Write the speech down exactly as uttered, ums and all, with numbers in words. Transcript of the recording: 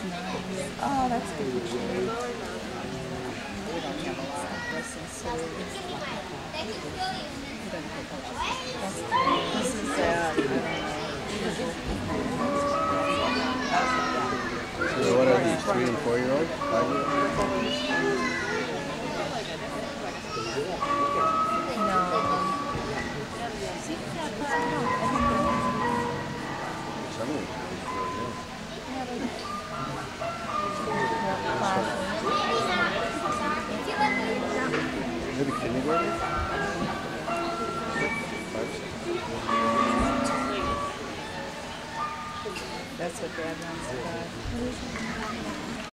That's nice. Oh, that's good. We don't have a lot of this, and so it's like this is uh, so what are these, three and four year olds? Five year olds? No. Some is it a kindergarten? That's what Dad wants to buy.